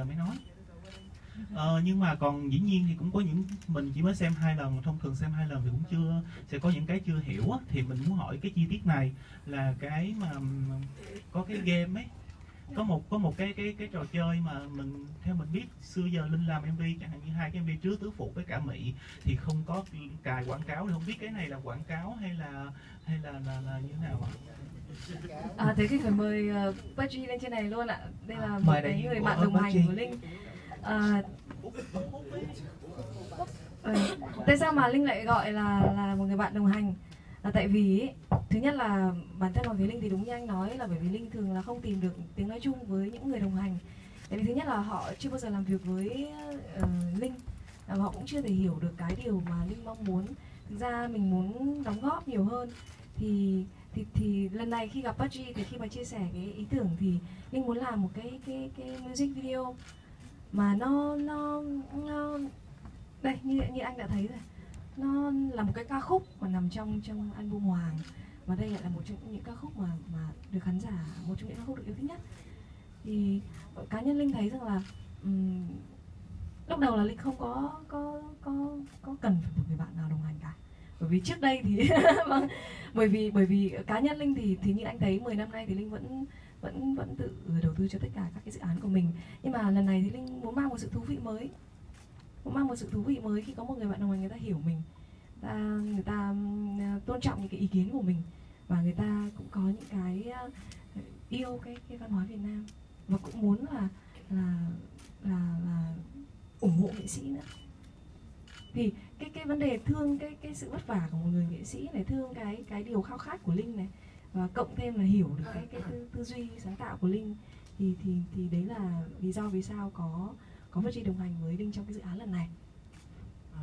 giờ mới nói. Nhưng mà còn dĩ nhiên thì cũng có những, mình chỉ mới xem 2 lần, thông thường xem 2 lần thì cũng chưa, sẽ có những cái chưa hiểu á, thì mình muốn hỏi cái chi tiết này là cái mà có cái game ấy, có một cái trò chơi mà mình theo mình biết xưa giờ Linh làm MV, chẳng hạn như 2 cái MV trước Tứ Phủ với cả Mị thì không có cài quảng cáo, thì không biết cái này là quảng cáo hay là như thế nào ạ? Thế thì phải mời Patry lên trên này luôn ạ. Đây là một cái người bạn đồng hành của Linh. Tại sao mà Linh lại gọi là một người bạn đồng hành? Là tại vì thứ nhất là bản thân nói với Linh thì đúng như anh nói, là bởi vì Linh thường là không tìm được tiếng nói chung với những người đồng hành. Tại vì thứ nhất là họ chưa bao giờ làm việc với Linh, họ cũng chưa thể hiểu được cái điều mà Linh mong muốn. Thực ra mình muốn đóng góp nhiều hơn thì lần này khi gặp Budgie, thì khi mà chia sẻ cái ý tưởng thì Linh muốn làm một cái music video mà nó đây như anh đã thấy rồi, nó là một cái ca khúc mà nằm trong album Hoàng, và đây lại là một trong những ca khúc mà được khán giả, một trong những ca khúc được yêu thích nhất. Thì cá nhân Linh thấy rằng là lúc đầu là Linh không có cần phải một người bạn nào đồng hành cả, bởi vì trước đây thì bởi vì cá nhân Linh thì như anh thấy 10 năm nay thì Linh vẫn tự đầu tư cho tất cả các cái dự án của mình, nhưng mà lần này thì Linh muốn mang một sự thú vị mới, khi có một người bạn đồng hành, người ta hiểu mình, người ta tôn trọng những cái ý kiến của mình, và người ta cũng có những cái yêu cái văn hóa Việt Nam, và cũng muốn là ủng hộ nghệ sĩ nữa. Thì cái vấn đề thương cái sự vất vả của một người nghệ sĩ này, thương cái điều khao khát của Linh này, và cộng thêm là hiểu được cái tư duy sáng tạo của Linh, thì đấy là lý do vì sao có Patry đồng hành với Linh trong cái dự án lần này.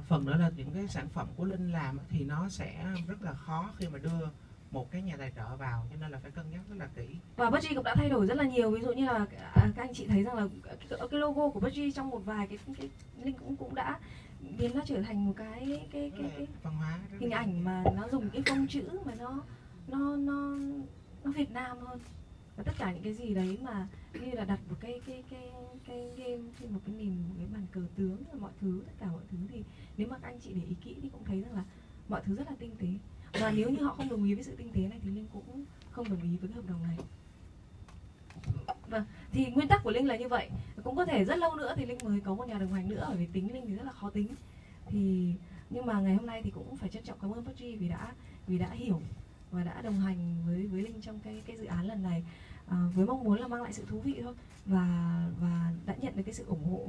Phần nữa là những cái sản phẩm của Linh làm thì nó sẽ rất là khó khi mà đưa một cái nhà tài trợ vào, cho nên là phải cân nhắc rất là kỹ. Và Patry cũng đã thay đổi rất là nhiều, ví dụ như là các anh chị thấy rằng là cái logo của Patry trong một vài cái Linh cũng đã biến nó trở thành một cái văn hóa, hình ảnh mà nó dùng cái phông chữ mà nó Việt Nam hơn. Và tất cả những cái gì đấy mà như là đặt một cái game trên một cái nền, một cái bàn cờ tướng, mọi thứ, tất cả mọi thứ, thì nếu mà các anh chị để ý kỹ thì cũng thấy rằng là mọi thứ rất là tinh tế. Và nếu như họ không đồng ý với sự tinh tế này thì Linh cũng không đồng ý với cái hợp đồng này. Vâng, thì nguyên tắc của Linh là như vậy. Cũng có thể rất lâu nữa thì Linh mới có một nhà đồng hành nữa, bởi vì tính Linh thì rất là khó tính. Thì nhưng mà ngày hôm nay thì cũng phải trân trọng cảm ơn Patry vì đã hiểu và đã đồng hành với Linh trong cái dự án lần này, với mong muốn là mang lại sự thú vị thôi, và đã nhận được cái sự ủng hộ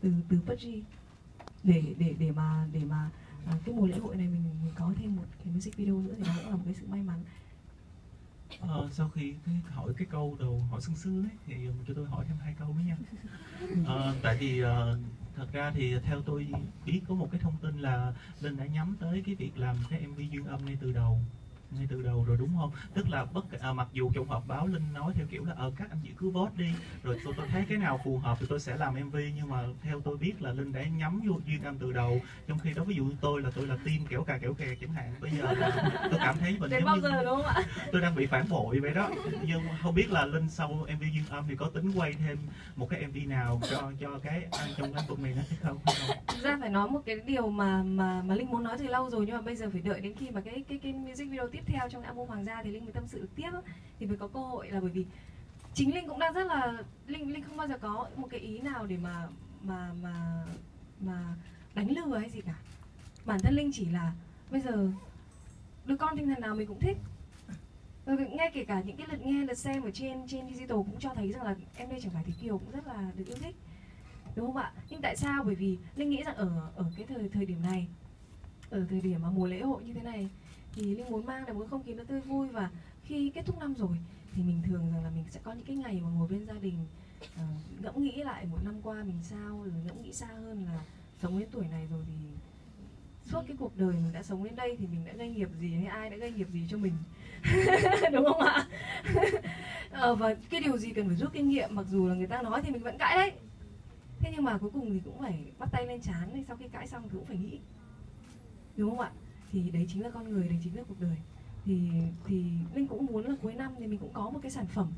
từ Patry để mà cái mùa lễ hội này mình có thêm một cái music video nữa, thì đó cũng là một cái sự may mắn. Sau khi hỏi cái câu đầu hỏi sương sương ấy, thì cho tôi hỏi thêm 2 câu nữa nha. Tại vì thật ra thì theo tôi biết có một cái thông tin là Linh đã nhắm tới cái việc làm cái MV Duyên Âm ngay từ đầu rồi, đúng không? Tức là mặc dù trong họp báo Linh nói theo kiểu là các anh chị cứ vote đi, rồi tôi thấy cái nào phù hợp thì tôi sẽ làm MV, nhưng mà theo tôi biết là Linh đã nhắm vô Duyên Âm từ đầu, trong khi đó ví dụ tôi là team kẻo kè chẳng hạn. Bây giờ là tôi cảm thấy mình giống như tôi đang bị phản bội vậy đó, nhưng không biết là Linh sau MV Duyên Âm thì có tính quay thêm một cái MV nào cho cái ăn trong lĩnh vực này nữa hay không? Thực ra phải nói một cái điều mà Linh muốn nói từ lâu rồi, nhưng mà bây giờ phải đợi đến khi mà cái music video tiếp theo trong album Hoàng gia thì Linh mới tâm sự được tiếp đó, thì mới có cơ hội, là bởi vì chính Linh cũng đang rất là Linh không bao giờ có một cái ý nào để mà đánh lừa hay gì cả. Bản thân Linh chỉ là bây giờ đứa con tinh thần nào mình cũng thích. Nghe kể cả những cái lượt nghe, lượt xem ở trên digital cũng cho thấy rằng là em đây chẳng phải Thế Kiều cũng rất là được yêu thích, đúng không ạ? Nhưng tại sao? Bởi vì Linh nghĩ rằng ở cái thời điểm này, ở thời điểm mà mùa lễ hội như thế này, thì Linh muốn mang lại một cái không khí nó tươi vui, và khi kết thúc năm rồi thì mình thường rằng là mình sẽ có những cái ngày mà ngồi bên gia đình, ngẫm nghĩ lại một năm qua mình sao, rồi ngẫm nghĩ xa hơn là sống đến tuổi này rồi thì suốt cái cuộc đời mình đã sống đến đây thì mình đã gây nghiệp gì, hay ai đã gây nghiệp gì cho mình đúng không ạ? Và cái điều gì cần phải rút kinh nghiệm, mặc dù là người ta nói thì mình vẫn cãi đấy, thế nhưng mà cuối cùng thì cũng phải bắt tay lên trán, thì sau khi cãi xong thì cũng phải nghĩ, đúng không ạ? Thì đấy chính là con người, đấy chính là cuộc đời. Thì Linh cũng muốn là cuối năm thì mình cũng có một cái sản phẩm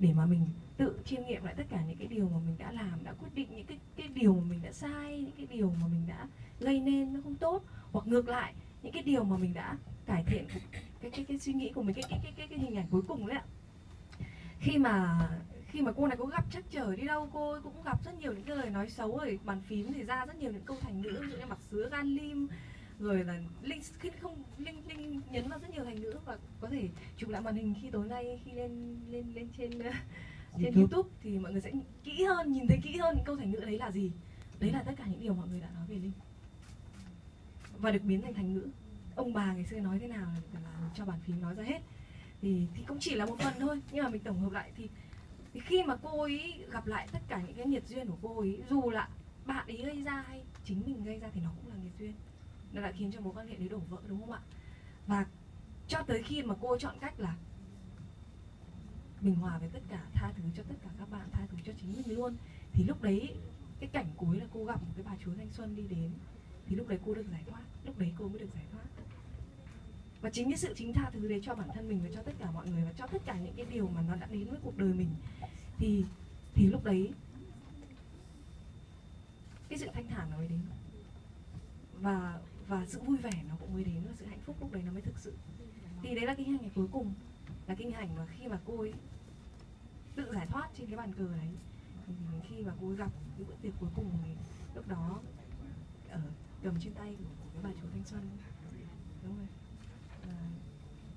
để mà mình tự chiêm nghiệm lại tất cả những cái điều mà mình đã làm, đã quyết định những cái điều mà mình đã sai, những cái điều mà mình đã gây nên nó không tốt, hoặc ngược lại những cái điều mà mình đã cải thiện cái suy nghĩ của mình, cái hình ảnh cuối cùng đấy ạ. Khi mà cô này có gặp trắc trở đi đâu, cô cũng gặp rất nhiều những cái lời nói xấu, rồi bàn phím thì ra rất nhiều những câu thành ngữ, ví dụ như mặt sứa gan lim, rồi là Linh nhấn vào rất nhiều thành ngữ. Và có thể chụp lại màn hình khi tối nay khi lên trên YouTube thì mọi người sẽ kỹ hơn, nhìn thấy kỹ hơn câu thành ngữ đấy là gì. Đấy là tất cả những điều mọi người đã nói về Linh và được biến thành thành ngữ. Ông bà ngày xưa nói thế nào là cho bàn phím nói ra hết. Thì cũng chỉ là một phần thôi, nhưng mà mình tổng hợp lại thì khi mà cô ấy gặp lại tất cả những cái nghiệt duyên của cô ấy, dù là bạn ấy gây ra hay chính mình gây ra thì nó cũng là nghiệt duyên, nó đã khiến cho mối quan hệ đấy đổ vỡ, đúng không ạ? Và cho tới khi mà cô chọn cách là mình hòa với tất cả, tha thứ cho tất cả các bạn, tha thứ cho chính mình luôn, thì lúc đấy cái cảnh cuối là cô gặp một cái bà chúa Thanh Xuân đi đến, thì lúc đấy cô được giải thoát, lúc đấy cô mới được giải thoát. Và chính cái sự tha thứ đấy cho bản thân mình và cho tất cả mọi người và cho tất cả những cái điều mà nó đã đến với cuộc đời mình, thì lúc đấy cái sự thanh thản nó mới đến, và sự vui vẻ nó cũng mới đến, và sự hạnh phúc lúc đấy nó mới thực sự. Thì đấy là cái hình ảnh cuối cùng, là cái hình ảnh mà khi mà cô ấy tự giải thoát trên cái bàn cờ đấy, thì khi mà cô ấy gặp những bữa tiệc cuối cùng của mình, lúc đó ở cầm trên tay của bà chúa Thanh Xuân, đúng rồi.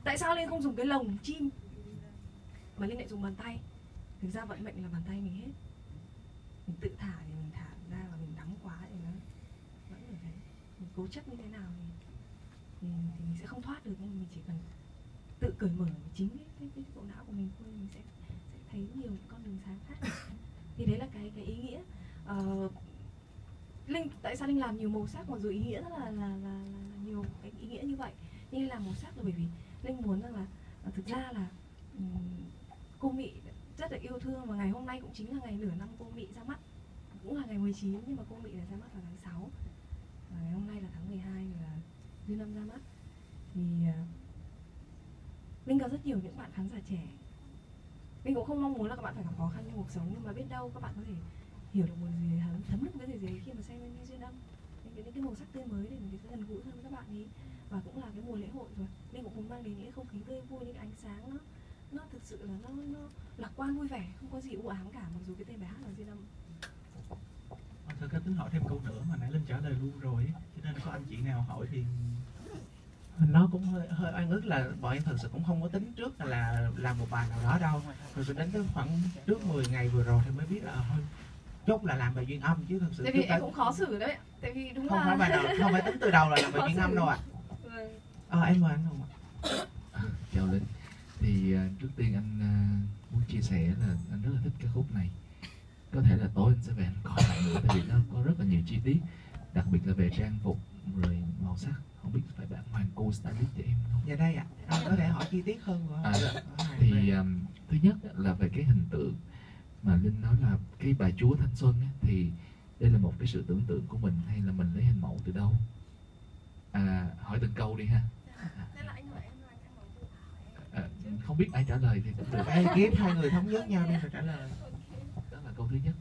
Tại sao Linh không dùng cái lồng chim mà Linh lại dùng bàn tay? Thực ra vận mệnh là bàn tay mình hết. Mình tự thả thì mình thả ra, và mình đắng quá thì nó vẫn ở đấy. Mình cố chấp như thế nào thì mình sẽ không thoát được, nhưng mình chỉ cần tự cởi mở chính cái bộ não của mình thôi, mình sẽ thấy nhiều con đường sáng khác. Thì đấy là cái ý nghĩa. Linh tại sao Linh làm nhiều màu sắc, mặc dù ý nghĩa rất là nhiều cái ý nghĩa như vậy, nhưng làm màu sắc là bởi vì Linh muốn rằng là thực ra là cô Mị rất là yêu thương, và ngày hôm nay cũng chính là ngày nửa năm cô Mị ra mắt, cũng là ngày 19 nhưng mà cô Mị là ra mắt vào tháng 6, và ngày hôm nay là tháng 12 là Duyên Âm ra mắt. Thì Linh có rất nhiều những bạn khán giả trẻ, Linh cũng không mong muốn là các bạn phải gặp khó khăn trong cuộc sống, nhưng mà biết đâu các bạn có thể hiểu được một gì, thấm được cái gì khi mà xem bên Duyên Âm, những cái màu sắc tươi mới để mình gần gũi hơn các bạn ý. Và cũng là cái mùa lễ hội rồi, nên cũng muốn mang đến những cái không khí tươi vui, những cái ánh sáng nó thực sự là nó lạc quan, vui vẻ, không có gì u ám cả, mặc dù cái tên bài hát là Duyên Âm. Thưa các tính hỏi thêm câu nữa mà nãy Linh trả lời luôn rồi, cho nên có anh chị nào hỏi thì nó cũng hơi oan ức là bọn em thật sự cũng không có tính trước là làm một bài nào đó đâu, rồi đến tới khoảng trước 10 ngày vừa rồi thì mới biết là thôi chốt là làm bài Duyên Âm, chứ thật sự tại vì em cũng khó xử đấy, tại vì đúng không là phải bài nào, không phải tính từ đầu là làm bài Duyên Âm đâu ạ. Em mời anh Hùng ạ. Chào Linh. Thì trước tiên anh muốn chia sẻ là anh rất là thích cái khúc này. Có thể là tối anh sẽ về anh coi lại nữa, tại vì nó có rất là nhiều chi tiết, đặc biệt là về trang phục rồi màu sắc. Không biết phải bạn Hoàng cô stylist cho em không? Dạ đây ạ. Anh có thể hỏi chi tiết hơn nữa. Thì thứ nhất là về cái hình tượng mà Linh nói là cái bà chúa Thanh Xuân ấy, thì đây là một cái sự tưởng tượng của mình hay là mình lấy hình mẫu từ đâu? Hỏi từng câu đi ha. Không biết ai trả lời thì cũng được, ekip hai người thống nhất nhau nên phải trả lời. Đó là câu thứ nhất.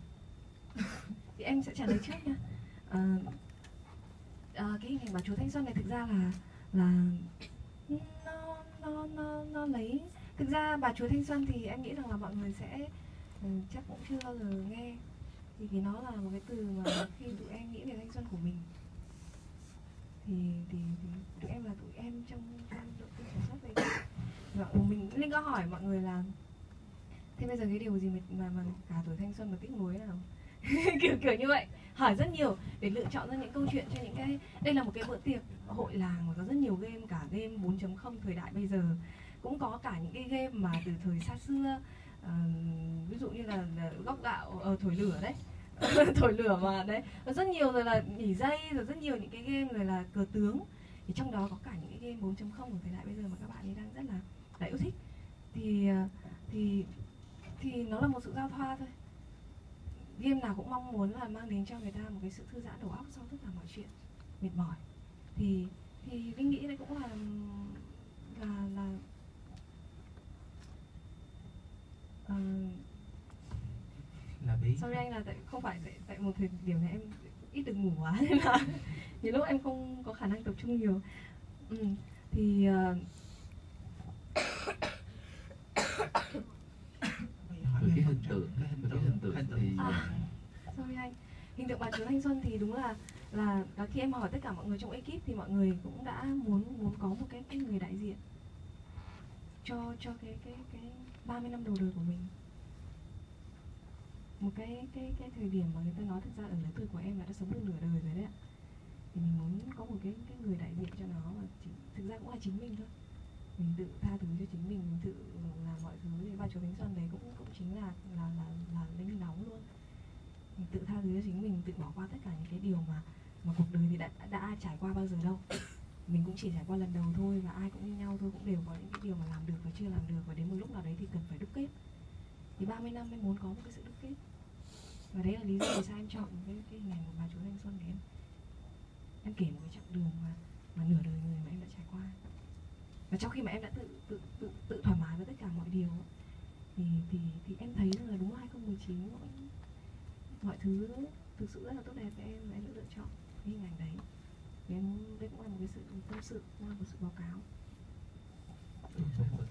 Thì em sẽ trả lời trước nha. Cái hình ảnh bà chúa Thanh Xuân này thực ra là nó lấy, thực ra bà chúa Thanh Xuân thì em nghĩ rằng là mọi người sẽ chắc cũng chưa bao giờ nghe, thì nó là một cái từ mà khi tụi em nghĩ về Thanh Xuân của mình thì tụi em là tụi em trong đội tuyển sản xuất đấy. Và mình, Linh có hỏi mọi người là thế bây giờ cái điều gì mà cả tuổi thanh xuân mà tiếc nuối nào kiểu như vậy, hỏi rất nhiều để lựa chọn ra những câu chuyện cho những cái. Đây là một cái bữa tiệc hội làng mà có rất nhiều game, cả game 4.0 thời đại bây giờ, cũng có cả những cái game mà từ thời xa xưa, ví dụ như là góc gạo, thổi lửa đấy. Thổi lửa mà đấy, rất nhiều, rồi là nhỉ dây, rồi rất nhiều những cái game, rồi là cờ tướng. Thì trong đó có cả những cái game 4.0 của thời đại bây giờ mà các bạn ấy đang rất là yêu thích. Thì nó là một sự giao thoa thôi. Game nào cũng mong muốn là mang đến cho người ta một cái sự thư giãn đầu óc sau tất cả mọi chuyện mệt mỏi. Thì Vinh nghĩ đây cũng là Là bí. Sau đây anh là tại không phải tại một thời điểm này em ít được ngủ quá nên là nhiều lúc em không có khả năng tập trung nhiều. Thì cái hình tượng, thì sorry anh, hình tượng bà chúa Thanh Xuân thì đúng là khi em hỏi tất cả mọi người trong ekip thì mọi người cũng đã muốn có một cái người đại diện cho cái 30 năm đầu đời của mình, một cái thời điểm mà người ta nói thực ra ở lứa tuổi của em là đã sống được nửa đời rồi đấy ạ. Thì mình muốn có một cái người đại diện cho nó mà thực ra cũng là chính mình thôi, mình tự tha thứ cho chính mình, tự làm mọi thứ. Thì bà chúa Thanh Xuân đấy cũng chính là linh nóng luôn, mình tự tha thứ cho chính mình, tự bỏ qua tất cả những cái điều mà cuộc đời thì đã trải qua bao giờ đâu. Mình cũng chỉ trải qua lần đầu thôi, và ai cũng như nhau thôi, cũng đều có những cái điều mà làm được và chưa làm được, và đến một lúc nào đấy thì cần phải đúc kết. Thì 30 năm em muốn có một cái sự đúc kết, và đấy là lý do tại sao em chọn cái hình ảnh của bà chúa Thanh Xuân để em kể một cái chặng đường mà nửa đời người mà em đã trải qua. Và trong khi mà em đã tự thoải mái với tất cả mọi điều thì em thấy rằng là đúng là 2019 mọi thứ thực sự rất là tốt đẹp với em, và em đã lựa chọn cái hình ảnh đấy. Đấy cũng là một cái sự tâm sự, cũng là một sự báo cáo.